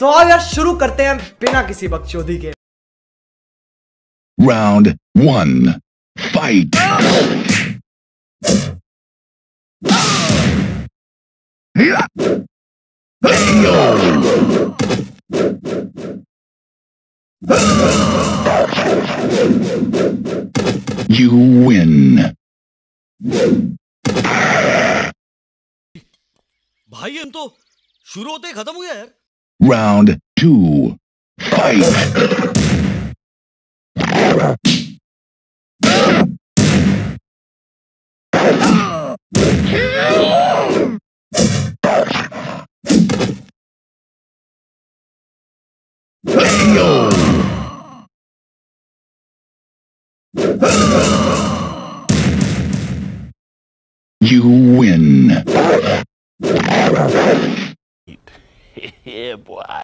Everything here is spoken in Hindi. तो आओ यार शुरू करते हैं बिना किसी बकचोदी के। Round one fight. You win. भाई हम तो शुरू होते ही खत्म हो गया यार। Round two, fight. You win. Yeah, boy.